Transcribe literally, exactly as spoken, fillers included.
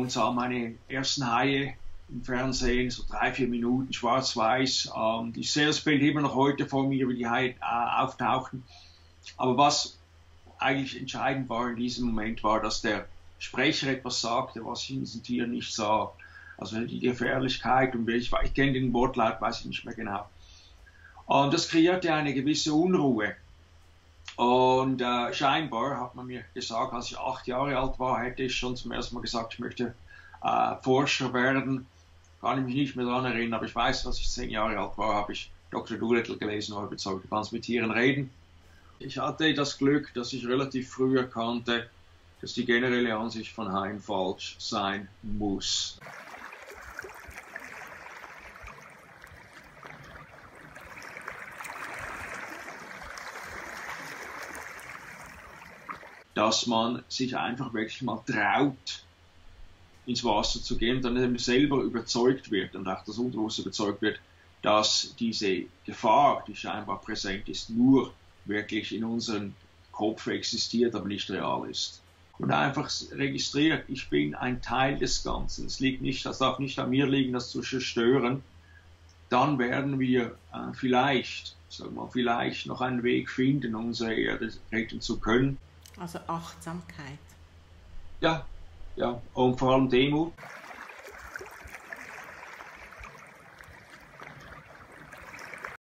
und sah meine ersten Haie im Fernsehen, so drei, vier Minuten, schwarz-weiß. Ähm, ich sehe das Bild immer noch heute vor mir, wie die Haie äh, auftauchten. Aber was eigentlich entscheidend war in diesem Moment, war, dass der Sprecher etwas sagte, was ich in diesen Tieren nicht sah. Also die Gefährlichkeit, und ich, ich kenne den Wortlaut, weiß ich nicht mehr genau. Und das kreierte eine gewisse Unruhe. Und äh, scheinbar hat man mir gesagt, als ich acht Jahre alt war, hätte ich schon zum ersten Mal gesagt, ich möchte äh, Forscher werden. Kann ich mich nicht mehr daran erinnern, aber ich weiß, als ich zehn Jahre alt war, habe ich Doktor Doolittle gelesen, habe überzeugt, du kannst mit Tieren reden. Ich hatte das Glück, dass ich relativ früh erkannte, dass die generelle Ansicht von Haien falsch sein muss. Dass man sich einfach wirklich mal traut, ins Wasser zu gehen, dann eben selber überzeugt wird und auch das Unterbewusste überzeugt wird, dass diese Gefahr, die scheinbar präsent ist, nur wirklich in unserem Kopf existiert, aber nicht real ist. Und einfach registriert, ich bin ein Teil des Ganzen, es liegt nicht, das darf nicht an mir liegen, das zu zerstören, dann werden wir äh, vielleicht, sagen wir, vielleicht noch einen Weg finden, unsere Erde retten zu können. Also Achtsamkeit. Ja, ja, und vor allem Demut.